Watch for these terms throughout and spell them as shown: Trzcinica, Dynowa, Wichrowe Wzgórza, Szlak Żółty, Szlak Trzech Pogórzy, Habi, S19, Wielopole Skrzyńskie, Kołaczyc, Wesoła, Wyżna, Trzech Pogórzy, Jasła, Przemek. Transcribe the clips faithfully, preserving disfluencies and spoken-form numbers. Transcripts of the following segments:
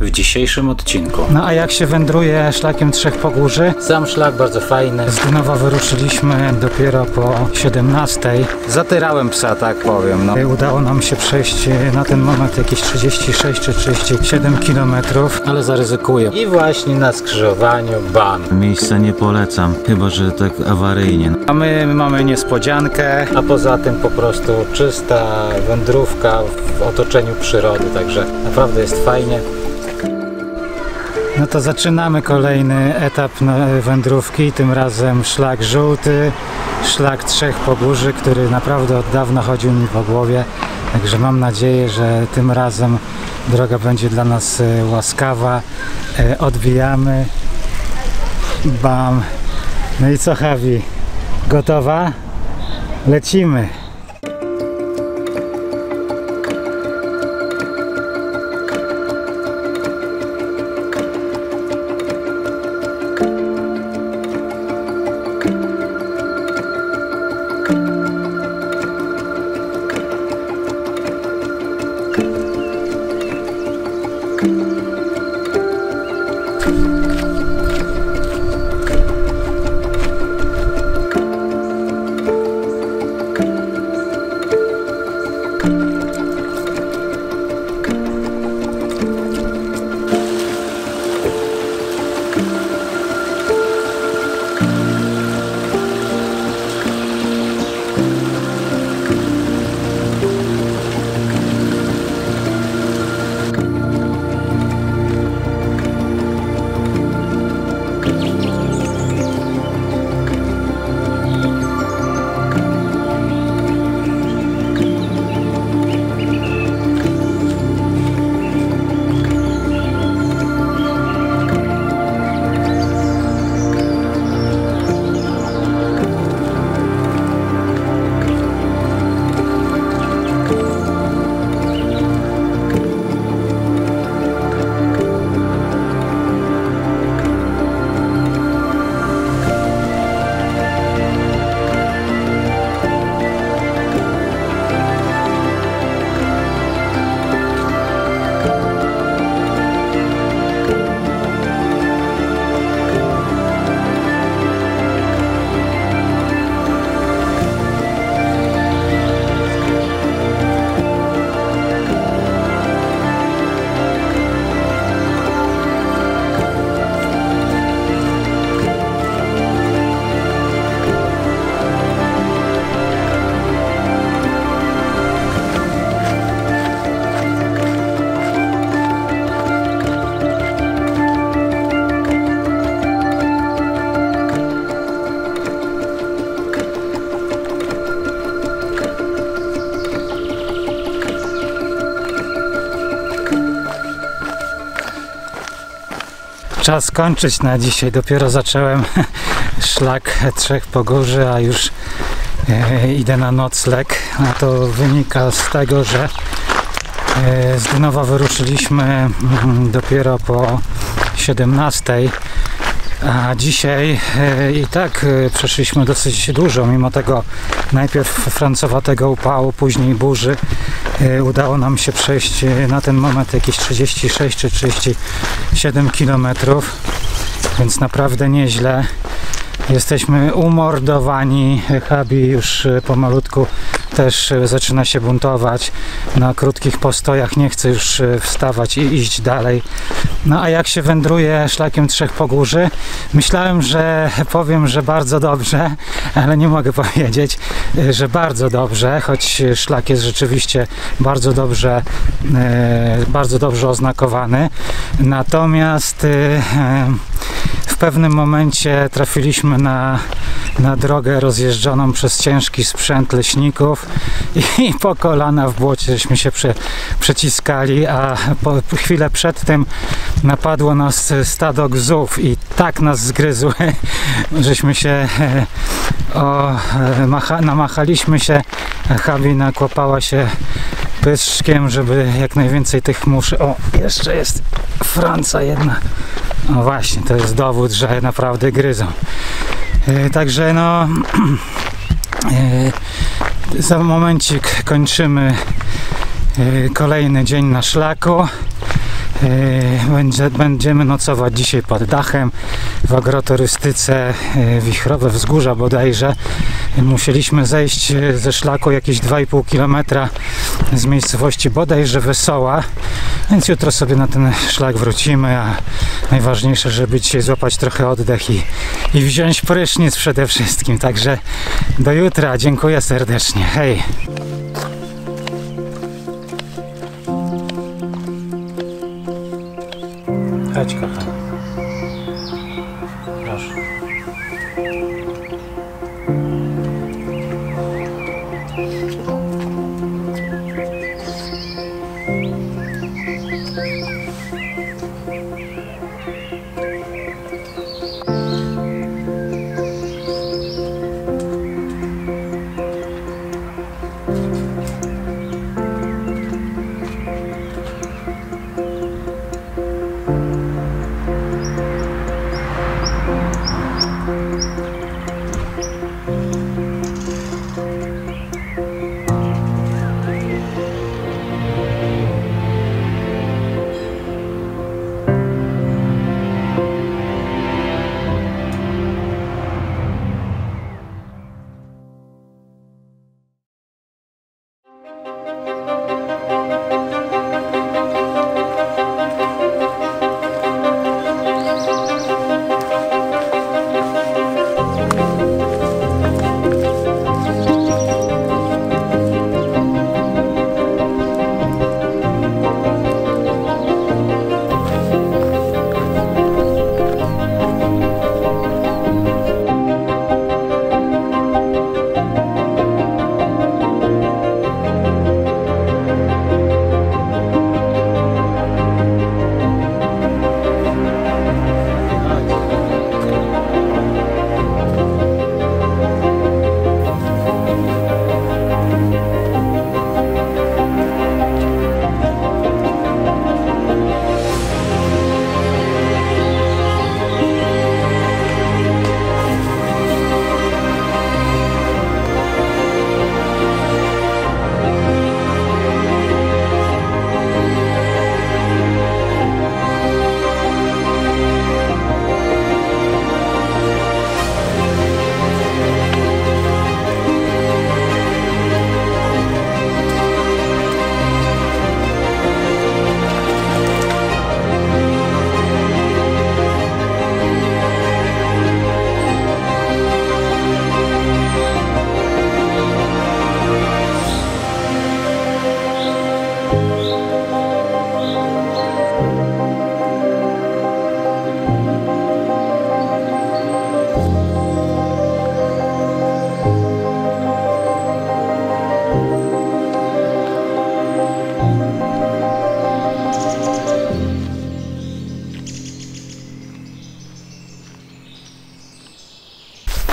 w dzisiejszym odcinku. No a jak się wędruje szlakiem Trzech Pogórzy? Sam szlak bardzo fajny. Z Dynowa wyruszyliśmy dopiero po siedemnastej. Zatyrałem psa, tak powiem. No. Udało nam się przejść na ten moment jakieś trzydzieści sześć czy trzydzieści siedem kilometrów, ale zaryzykuję. I właśnie na skrzyżowaniu bam. Miejsca nie polecam, chyba że tak awaryjnie. A my mamy niespodziankę, a poza tym po prostu czysta wędrówka w otoczeniu przyrody, także naprawdę jest fajnie. No to zaczynamy kolejny etap wędrówki, tym razem Szlak Żółty, Szlak Trzech Pogórzy, który naprawdę od dawna chodził mi po głowie. Także mam nadzieję, że tym razem droga będzie dla nas łaskawa. Odbijamy. Bam. No i co, Javi? Gotowa? Lecimy. Czas kończyć na dzisiaj. Dopiero zacząłem szlak Trzech Pogórzy, a już e, idę na nocleg. A to wynika z tego, że e, z Dynowa wyruszyliśmy mm, dopiero po siedemnastej. A dzisiaj e, i tak e, przeszliśmy dosyć dużo, mimo tego najpierw francowatego upału, później burzy. E, udało nam się przejść e, na ten moment jakieś trzydzieści sześć czy trzydzieści siedem kilometrów, więc naprawdę nieźle. Jesteśmy umordowani. Habi już pomalutku też zaczyna się buntować. Na krótkich postojach nie chce już wstawać i iść dalej. No a jak się wędruje szlakiem Trzech Pogórzy? Myślałem, że powiem, że bardzo dobrze, ale nie mogę powiedzieć, że bardzo dobrze, choć szlak jest rzeczywiście bardzo dobrze, bardzo dobrze oznakowany. Natomiast w pewnym momencie trafiliśmy na, na drogę rozjeżdżoną przez ciężki sprzęt leśników i, i po kolana w błocieśmy się prze, przeciskali, a po, chwilę przed tym napadło nas stado gzów i tak nas zgryzły, żeśmy się o, macha, namachaliśmy się, Habi nakłapała się pyszczkiem, żeby jak najwięcej tych muszy. O, jeszcze jest franca jedna. No właśnie, to jest dowód, że naprawdę gryzą. Yy, także no yy, za momencik kończymy yy, kolejny dzień na szlaku. Będziemy nocować dzisiaj pod dachem w agroturystyce Wichrowe Wzgórza bodajże. Musieliśmy zejść ze szlaku jakieś dwa i pół kilometra z miejscowości bodajże Wesoła, więc jutro sobie na ten szlak wrócimy, a najważniejsze, żeby dzisiaj złapać trochę oddech i, i wziąć prysznic przede wszystkim. Także do jutra, dziękuję serdecznie, hej! Chodź, kochanie. Proszę.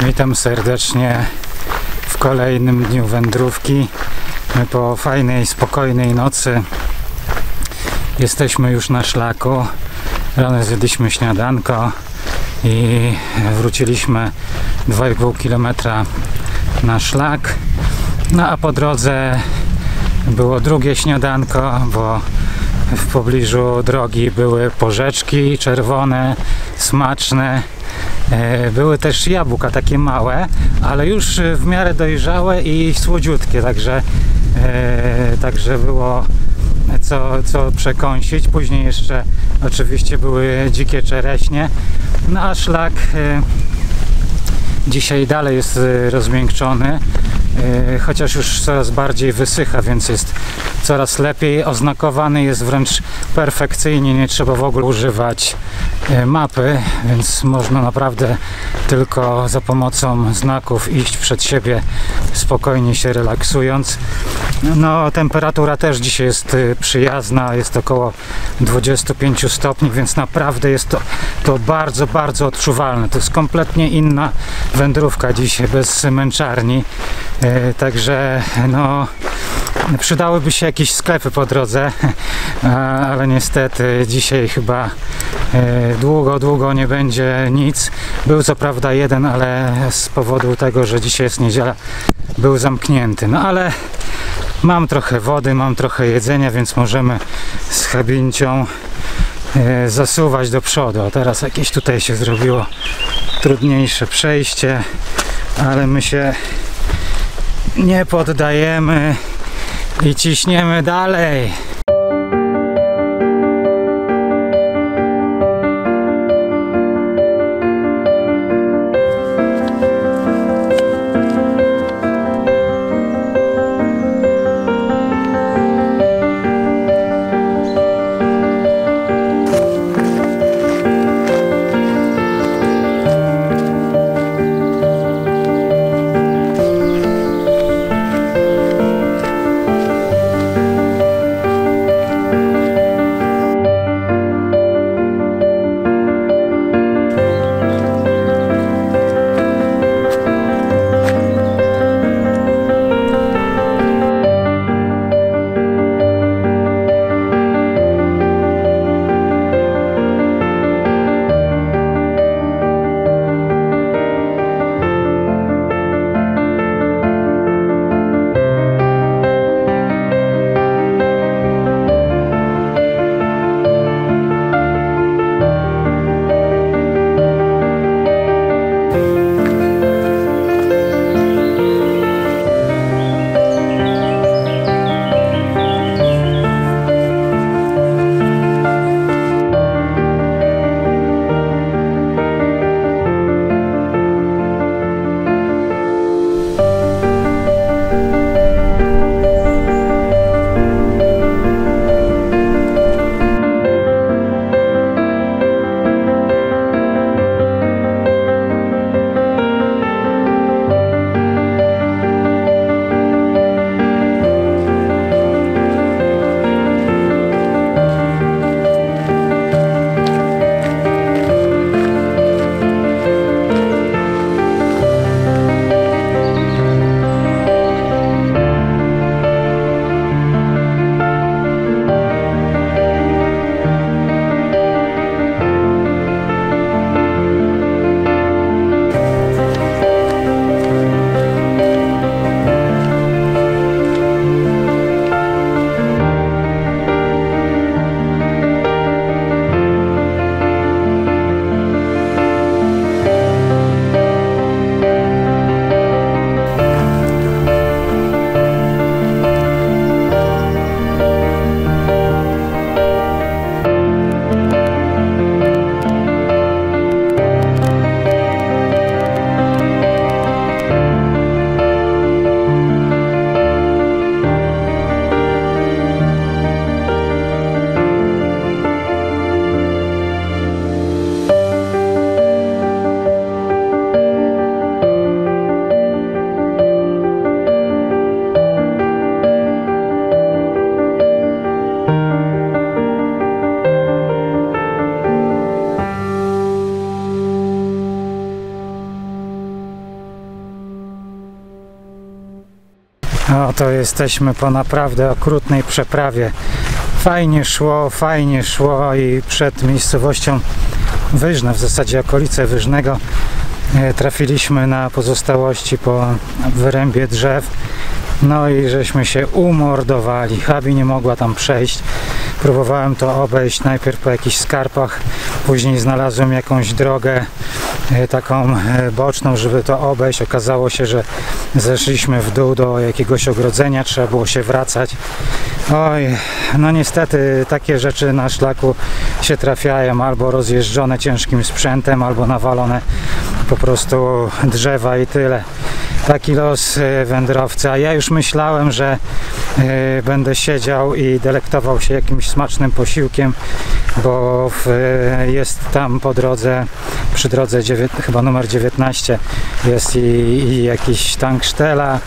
Witam serdecznie w kolejnym dniu wędrówki. My po fajnej, spokojnej nocy jesteśmy już na szlaku. Rano zjedliśmy śniadanko i wróciliśmy dwa i pół kilometra na szlak. No a po drodze było drugie śniadanko, bo w pobliżu drogi były porzeczki czerwone, smaczne. Były też jabłka, takie małe, ale już w miarę dojrzałe i słodziutkie, także, e, także było co, co przekąsić. Później jeszcze oczywiście były dzikie czereśnie. No a szlak e, dzisiaj dalej jest rozmiękczony, e, chociaż już coraz bardziej wysycha, więc jest coraz lepiej oznakowany, jest wręcz perfekcyjnie, nie trzeba w ogóle używać mapy, więc można naprawdę tylko za pomocą znaków iść przed siebie, spokojnie się relaksując. No, temperatura też dzisiaj jest przyjazna, jest około dwudziestu pięciu stopni, więc naprawdę jest to, to bardzo, bardzo odczuwalne. To jest kompletnie inna wędrówka dzisiaj, bez męczarni, yy, także no... Przydałyby się jakieś sklepy po drodze, ale niestety dzisiaj chyba długo, długo nie będzie nic. Był co prawda jeden, ale z powodu tego, że dzisiaj jest niedziela, był zamknięty. No ale mam trochę wody, mam trochę jedzenia, więc możemy z Habincią zasuwać do przodu, a teraz jakieś tutaj się zrobiło trudniejsze przejście, ale my się nie poddajemy i ciśniemy dalej. No to jesteśmy po naprawdę okrutnej przeprawie. Fajnie szło, fajnie szło i przed miejscowością Wyżna, w zasadzie okolice Wyżnego, trafiliśmy na pozostałości po wyrębie drzew. No i żeśmy się umordowali. Habi nie mogła tam przejść. Próbowałem to obejść najpierw po jakichś skarpach, później znalazłem jakąś drogę taką boczną, żeby to obejść. Okazało się, że zeszliśmy w dół do jakiegoś ogrodzenia, trzeba było się wracać. Oj, no niestety takie rzeczy na szlaku się trafiają, albo rozjeżdżone ciężkim sprzętem, albo nawalone po prostu drzewa i tyle. Taki los wędrowca. Ja już myślałem, że y, będę siedział i delektował się jakimś smacznym posiłkiem, bo w, y, jest tam po drodze, przy drodze chyba numer dziewiętnaście jest i, i jakiś tanksztela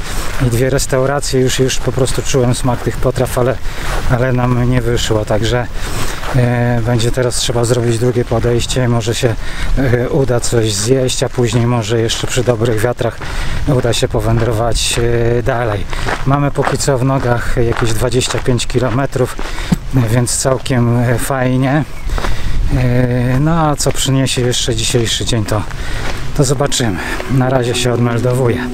i dwie restauracje. Już, już po prostu czułem smak tych potraw, ale, ale nam nie wyszło. Także y, będzie teraz trzeba zrobić drugie podejście. Może się y, uda coś zjeść, a później może jeszcze przy dobrych wiatrach uda się powędrować dalej. Mamy póki co w nogach jakieś dwadzieścia pięć kilometrów, więc całkiem fajnie. No a co przyniesie jeszcze dzisiejszy dzień, to, to zobaczymy. Na razie się odmeldowuję.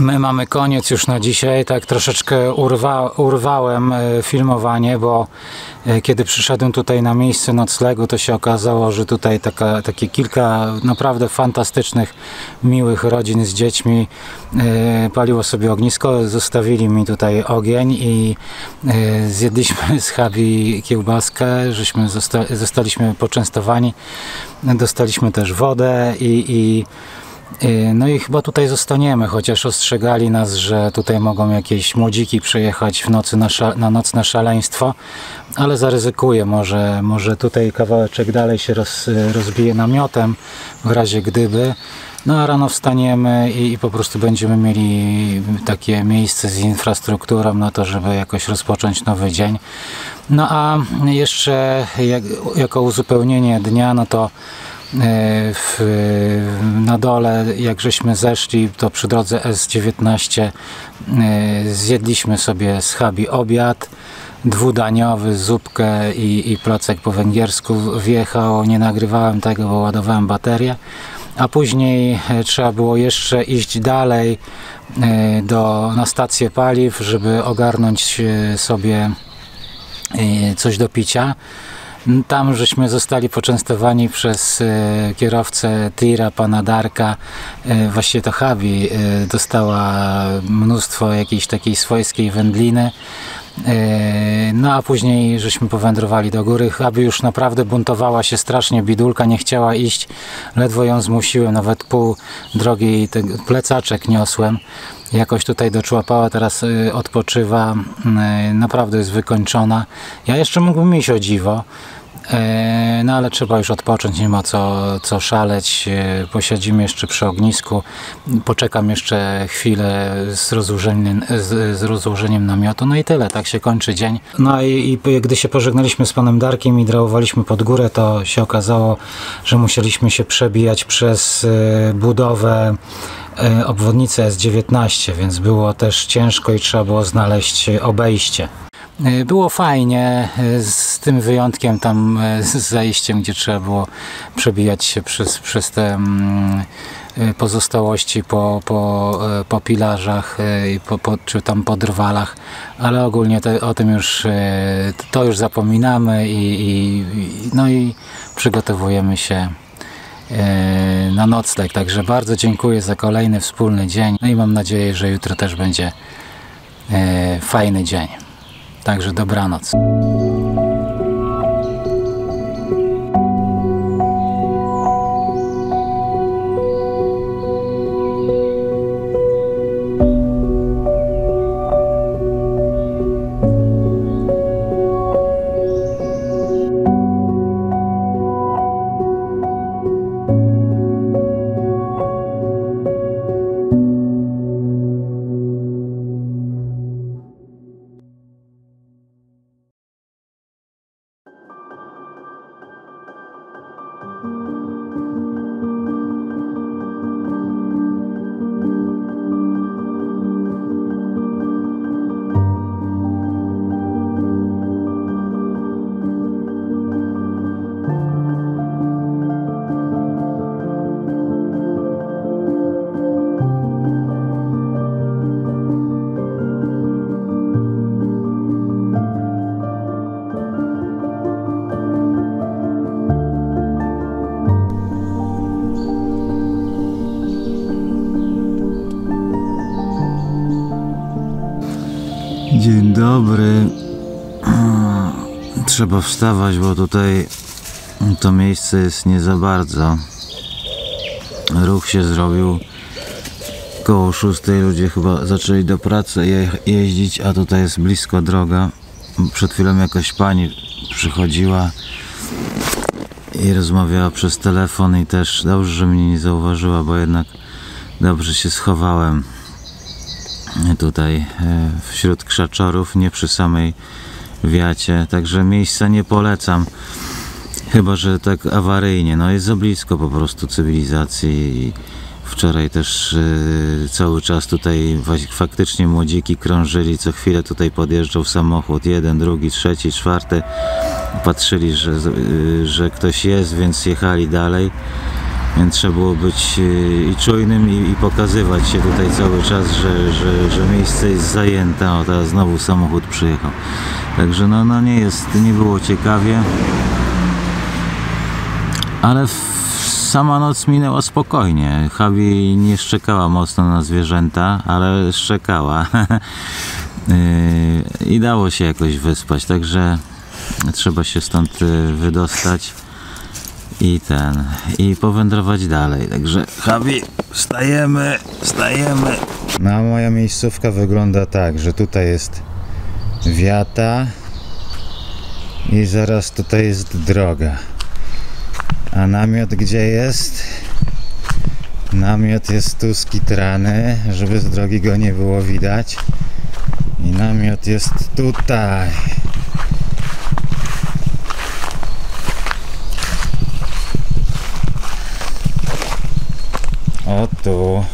My mamy koniec już na dzisiaj. Tak troszeczkę urwa, urwałem filmowanie, bo kiedy przyszedłem tutaj na miejsce noclegu, to się okazało, że tutaj taka, takie kilka naprawdę fantastycznych, miłych rodzin z dziećmi paliło sobie ognisko. Zostawili mi tutaj ogień i zjedliśmy z Habi kiełbaskę, żeśmy zosta zostaliśmy poczęstowani. Dostaliśmy też wodę i, i no i chyba tutaj zostaniemy, chociaż ostrzegali nas, że tutaj mogą jakieś młodziki przyjechać w nocy na, szale, na nocne szaleństwo, ale zaryzykuję, może, może tutaj kawałeczek dalej się roz, rozbije namiotem w razie gdyby. No a rano wstaniemy i, i po prostu będziemy mieli takie miejsce z infrastrukturą na to, żeby jakoś rozpocząć nowy dzień. No a jeszcze jak, jako uzupełnienie dnia, no to W, na dole, jak żeśmy zeszli, to przy drodze S dziewiętnaście zjedliśmy sobie schabi obiad dwudaniowy, zupkę i, i placek po węgiersku wjechał. Nie nagrywałem tego, bo ładowałem baterię, a później trzeba było jeszcze iść dalej do, na stację paliw, żeby ogarnąć sobie coś do picia. Tam żeśmy zostali poczęstowani przez kierowcę tira, pana Darka. Właściwie to Habi dostała mnóstwo jakiejś takiej swojskiej wędliny. No a później żeśmy powędrowali do góry. Habi już naprawdę buntowała się strasznie, bidulka, nie chciała iść. Ledwo ją zmusiłem, nawet pół drogi ten plecaczek niosłem. Jakoś tutaj doczłapała, teraz odpoczywa, naprawdę jest wykończona. Ja jeszcze mógłbym iść, o dziwo, no ale trzeba już odpocząć, nie ma co, co szaleć. Posiedzimy jeszcze przy ognisku, poczekam jeszcze chwilę z rozłożeniem, z, z rozłożeniem namiotu, no i tyle, tak się kończy dzień. No i, i gdy się pożegnaliśmy z panem Darkiem i drałowaliśmy pod górę, to się okazało, że musieliśmy się przebijać przez budowę obwodnicy S dziewiętnaście, więc było też ciężko i trzeba było znaleźć obejście. Było fajnie, z tym wyjątkiem tam z zajściem, gdzie trzeba było przebijać się przez, przez te pozostałości po, po, po pilarzach po, po, czy tam po drwalach, ale ogólnie te, o tym już to już zapominamy i, i, no i przygotowujemy się na nocleg. Także bardzo dziękuję za kolejny wspólny dzień, no i mam nadzieję, że jutro też będzie fajny dzień. Także dobranoc. Dzień dobry. Trzeba wstawać, bo tutaj to miejsce jest nie za bardzo. Ruch się zrobił. Koło szóstej ludzie chyba zaczęli do pracy je jeździć, a tutaj jest blisko droga. Przed chwilą jakaś pani przychodziła i rozmawiała przez telefon i też dobrze, że mnie nie zauważyła, bo jednak dobrze się schowałem tutaj wśród krzaczorów, nie przy samej wiacie, także miejsca nie polecam, chyba że tak awaryjnie, no jest za blisko po prostu cywilizacji. Wczoraj też yy, cały czas tutaj faktycznie młodziki krążyli, co chwilę tutaj podjeżdżał samochód, jeden, drugi, trzeci, czwarty, patrzyli, że, yy, że ktoś jest, więc jechali dalej. Więc trzeba było być i czujnym, i, i pokazywać się tutaj cały czas, że, że, że miejsce jest zajęte. O, teraz znowu samochód przyjechał. Także no, no nie jest, nie było ciekawie. Ale sama noc minęła spokojnie. Chabi nie szczekała mocno na zwierzęta, ale szczekała. I dało się jakoś wyspać, także trzeba się stąd wydostać i ten, i powędrować dalej. Także Chabi, wstajemy, wstajemy. No a moja miejscówka wygląda tak, że tutaj jest wiata i zaraz tutaj jest droga. A namiot gdzie jest? Namiot jest tu skitrany, żeby z drogi go nie było widać. I namiot jest tutaj. O tu.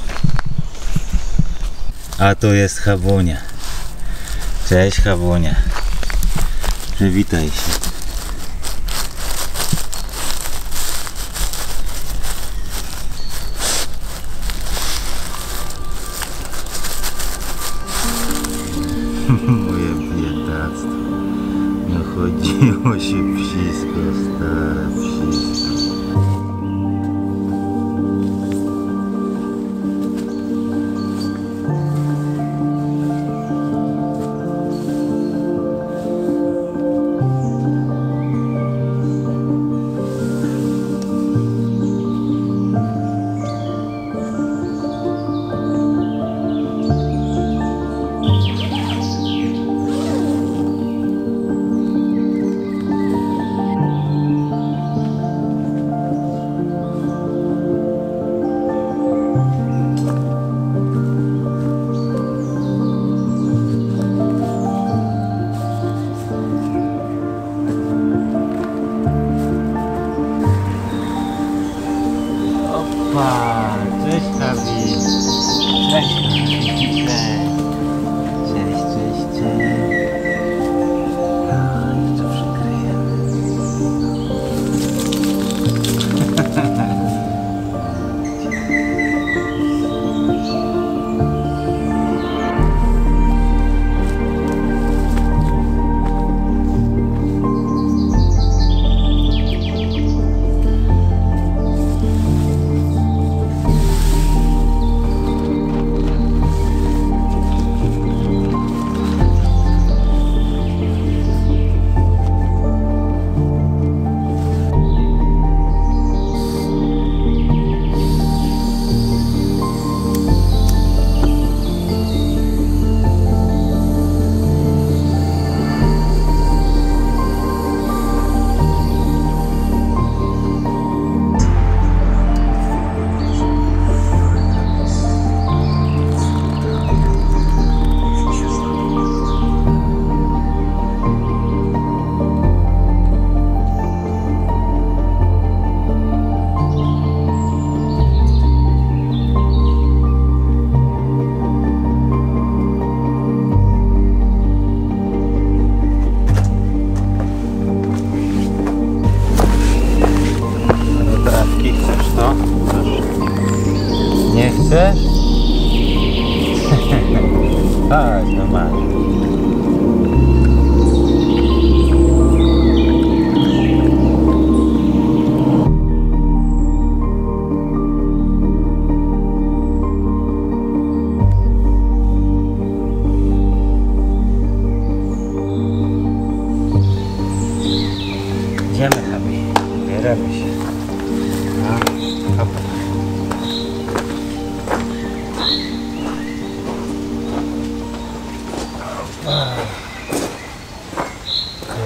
A tu jest Chabunia. Cześć Chabunia. Przywitaj się. Moje biedactwo, nie chodziło się wszystko, stara, wszystko.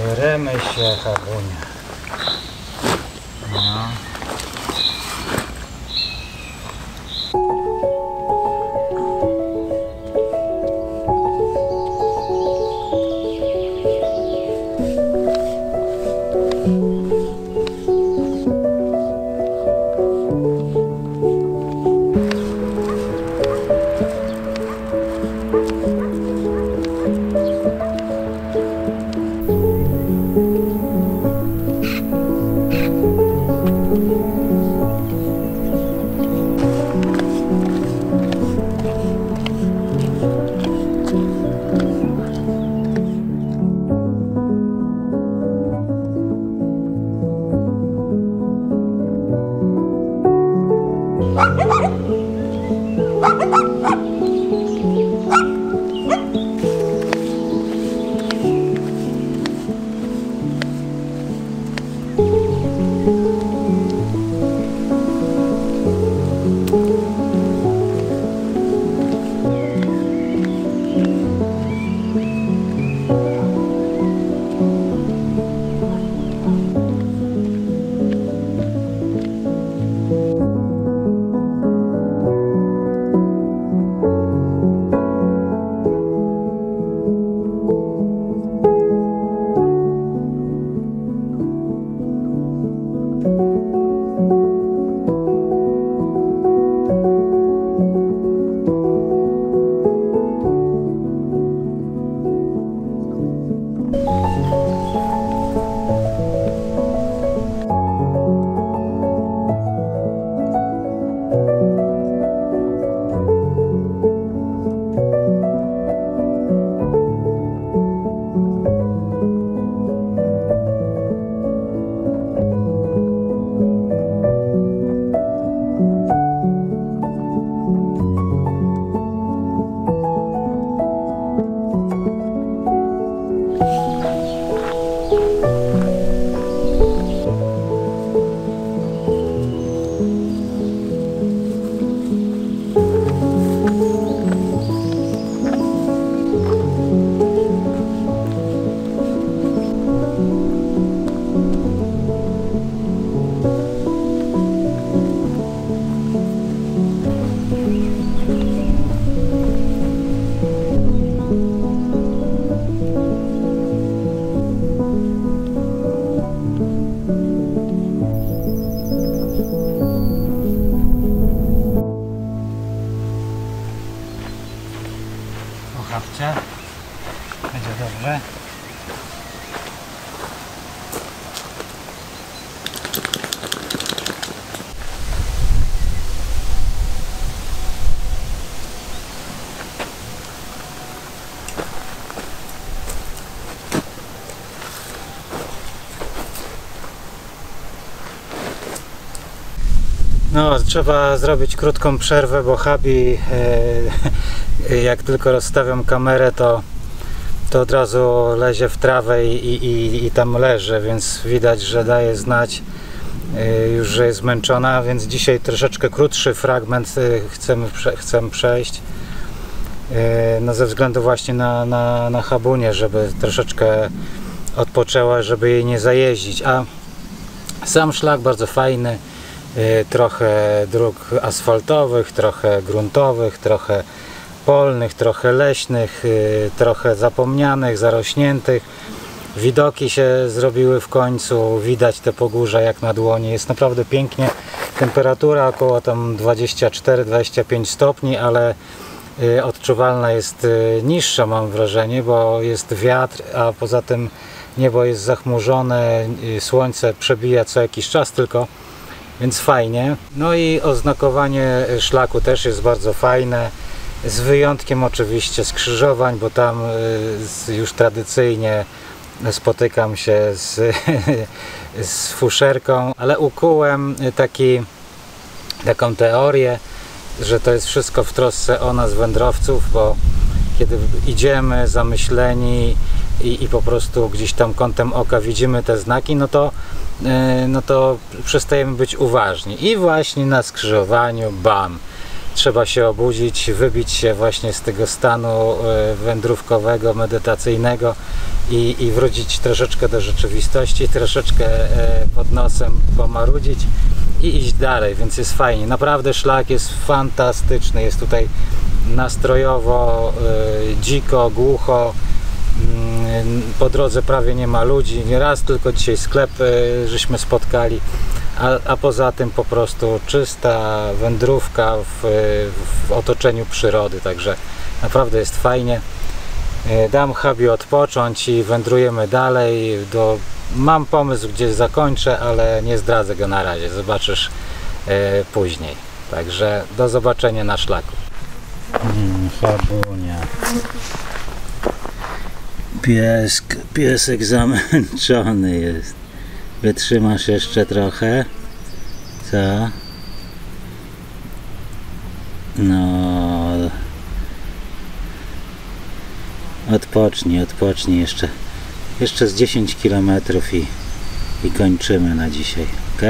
Bieremy się, Chabunia. No. No, trzeba zrobić krótką przerwę, bo Habi, yy, jak tylko rozstawiam kamerę, to, to od razu lezie w trawę i, i, i tam leży, więc widać, że daje znać yy, już, że jest zmęczona, więc dzisiaj troszeczkę krótszy fragment yy, chcemy, prze, chcemy przejść, yy, no ze względu właśnie na, na, na Habunię, żeby troszeczkę odpoczęła, żeby jej nie zajeździć, a sam szlak bardzo fajny. Trochę dróg asfaltowych, trochę gruntowych, trochę polnych, trochę leśnych, trochę zapomnianych, zarośniętych. Widoki się zrobiły w końcu, widać te pogórza jak na dłoni. Jest naprawdę pięknie. Temperatura około tam dwadzieścia cztery dwadzieścia pięć stopni, ale odczuwalna jest niższa, mam wrażenie, bo jest wiatr, a poza tym niebo jest zachmurzone, słońce przebija co jakiś czas tylko. Więc fajnie. No i oznakowanie szlaku też jest bardzo fajne, z wyjątkiem oczywiście skrzyżowań, bo tam już tradycyjnie spotykam się z, z fuszerką, ale ukułem taki, taką teorię, że to jest wszystko w trosce o nas wędrowców, bo kiedy idziemy zamyśleni i, i po prostu gdzieś tam kątem oka widzimy te znaki, no to no to przestajemy być uważni i właśnie na skrzyżowaniu bam, trzeba się obudzić, wybić się właśnie z tego stanu wędrówkowego, medytacyjnego i, i wrócić troszeczkę do rzeczywistości, troszeczkę pod nosem pomarudzić i iść dalej, więc jest fajnie, naprawdę szlak jest fantastyczny, jest tutaj nastrojowo, dziko, głucho. Po drodze prawie nie ma ludzi, nieraz tylko dzisiaj sklep żeśmy spotkali, a, a poza tym po prostu czysta wędrówka w, w otoczeniu przyrody, także naprawdę jest fajnie. Dam Habi odpocząć i wędrujemy dalej. Do, mam pomysł, gdzie zakończę, ale nie zdradzę go na razie, zobaczysz później. Także do zobaczenia na szlaku. Hmm, Habunia. Piesk, piesek zamęczony jest. Wytrzymasz jeszcze trochę? Co? No. Odpocznij, odpocznij jeszcze. Jeszcze z dziesięć kilometrów i, i kończymy na dzisiaj, ok?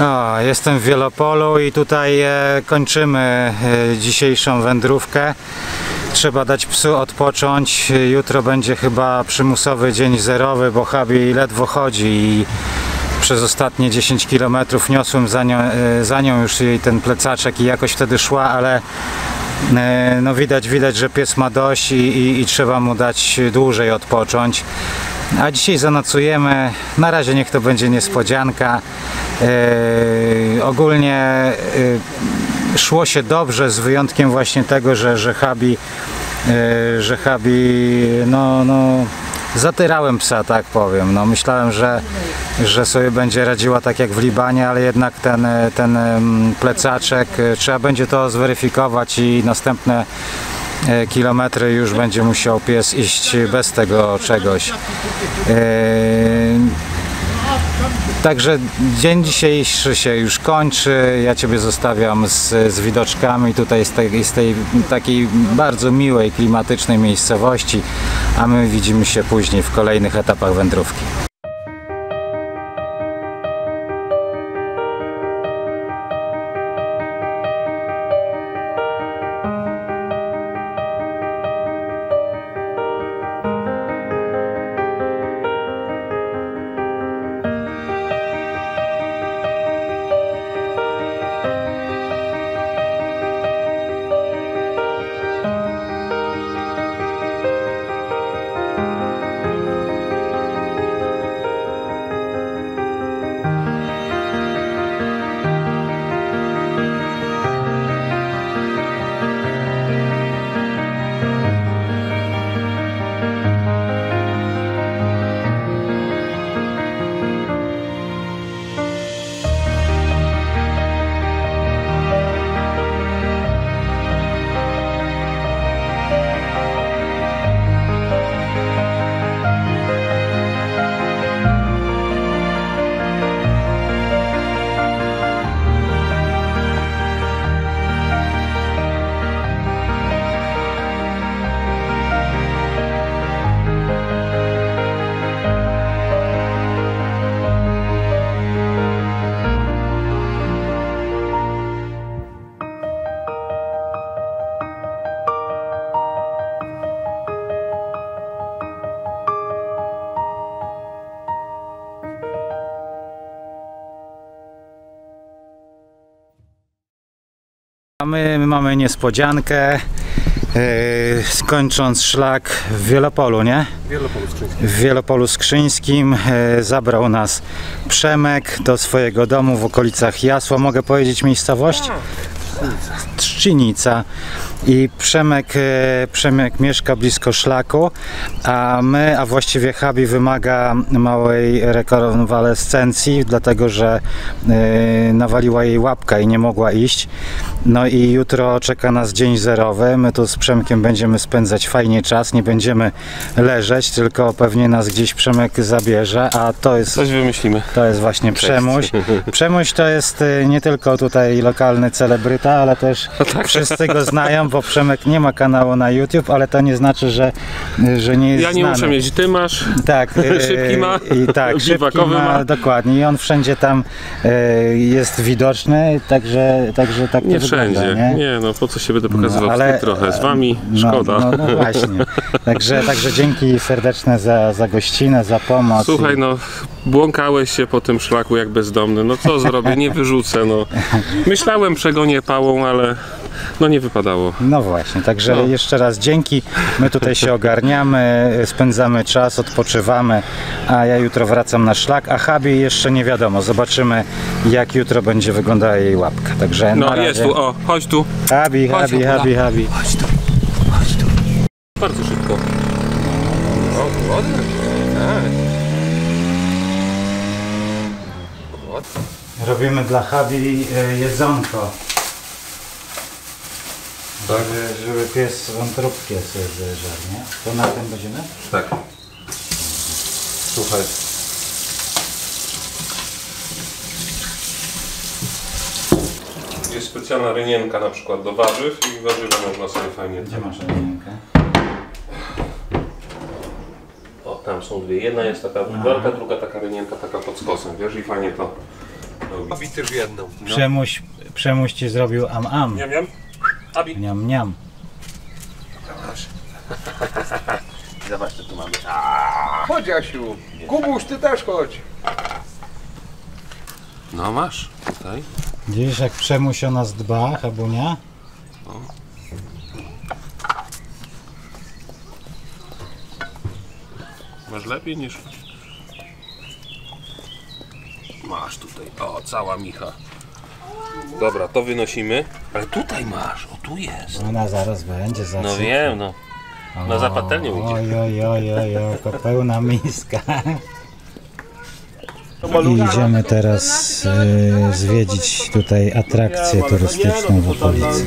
O, jestem w Wielopolu i tutaj e, kończymy e, dzisiejszą wędrówkę. Trzeba dać psu odpocząć. Jutro będzie chyba przymusowy dzień zerowy, bo Habi ledwo chodzi i przez ostatnie dziesięć kilometrów niosłem za nią, e, za nią już jej ten plecaczek i jakoś wtedy szła, ale e, no widać, widać, że pies ma dość i, i, i trzeba mu dać dłużej odpocząć. A dzisiaj zanocujemy. Na razie niech to będzie niespodzianka. Yy, ogólnie yy, szło się dobrze, z wyjątkiem właśnie tego, że, że Habi, yy, że Habi no, no, zatyrałem psa, tak powiem. No, myślałem, że, że sobie będzie radziła tak jak w Libanie, ale jednak ten, ten plecaczek, trzeba będzie to zweryfikować i następne kilometry już będzie musiał pies iść bez tego czegoś. Także dzień dzisiejszy się już kończy, ja Ciebie zostawiam z, z widoczkami tutaj z tej, z tej takiej bardzo miłej, klimatycznej miejscowości, a my widzimy się później w kolejnych etapach wędrówki. My mamy niespodziankę, yy, skończąc szlak w Wielopolu, nie? Wielopolu Skrzyńskim. W Wielopolu Skrzyńskim yy, zabrał nas Przemek do swojego domu w okolicach Jasła. Mogę powiedzieć miejscowość? Trzcinica. I Przemek, Przemek mieszka blisko szlaku, a my, a właściwie Habi wymaga małej rekonwalescencji, dlatego że yy, nawaliła jej łapka i nie mogła iść. No i jutro czeka nas dzień zerowy, my tu z Przemkiem będziemy spędzać fajnie czas, nie będziemy leżeć, tylko pewnie nas gdzieś Przemek zabierze, a to jest... Coś wymyślimy. To jest właśnie Przemuś. Przemuś to jest nie tylko tutaj lokalny celebryta, ale też tak. Wszyscy go znają, bo Przemek nie ma kanału na YouTube, ale to nie znaczy, że, że nie jest Ja nie znany. Muszę mieć, ty masz, tak, szybki ma, i tak, szybki ma, ma, dokładnie, i on wszędzie tam jest widoczny, także, także tak nie to wszędzie. Wygląda, nie? Nie, no po co się będę pokazywał, no, ale trochę z wami, szkoda. No, no, no właśnie, także, także dzięki serdeczne za, za gościnę, za pomoc. Słuchaj, i... no błąkałeś się po tym szlaku jak bezdomny, no co zrobię, nie wyrzucę, no. Myślałem, przegonię pałą, ale no nie wypadało. No właśnie, także no. Jeszcze raz dzięki, my tutaj się ogarniamy, spędzamy czas, odpoczywamy, a ja jutro wracam na szlak, a Habi jeszcze nie wiadomo, zobaczymy jak jutro będzie wyglądała jej łapka, także no jest tu, o, chodź tu. Habi, chodź, Habi, Habi, Habi. Chodź tu, chodź tu. Bardzo szybko. O, ładnie. Robimy dla Habi jedzonko, tak. żeby, żeby pies wątróbkę sobie wyjeżdżał, nie? To na tym będziemy? Tak. Słuchaj. Jest specjalna rynienka na przykład do warzyw i warzywa można sobie fajnie... Gdzie masz rynienkę? O, tam są dwie. Jedna jest taka wygarka, druga taka rynienka, taka pod skosem, wiesz, i fajnie to... Abi też jedną. Przemuś, Przemuś ci zrobił am am. Niam, niam. Abi. Niam, niam. Zobacz, co tu mamy. Aaaa. Chodź, Jasiu. Kubuś, ty też chodź. No masz tutaj. Widzisz, jak Przemuś o nas dba, Habunia? No. Masz lepiej niż... Masz tutaj, o, cała micha. Dobra, to wynosimy. Ale tutaj masz, o, tu jest. Ona zaraz będzie, zaraz. No wiem, no. Na zapatelnię idzie. Oj, oj, oj, oj, oj, pełna miska. Idziemy teraz y, zwiedzić tutaj atrakcję turystyczną w okolicy.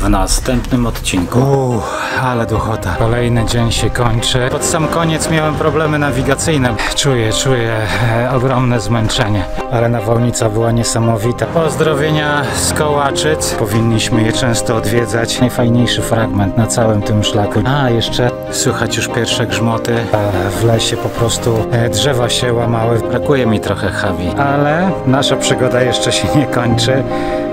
W następnym odcinku. Uuu, ale duchota. Kolejny dzień się kończy. Pod sam koniec miałem problemy nawigacyjne. Czuję, czuję e, ogromne zmęczenie. Ale nawałnica była niesamowita. Pozdrowienia z Kołaczyc. Powinniśmy je często odwiedzać. Najfajniejszy fragment na całym tym szlaku. A, jeszcze słychać już pierwsze grzmoty. A w lesie po prostu e, drzewa się łamały. Brakuje mi trochę chawi. Ale nasza przygoda jeszcze się nie kończy.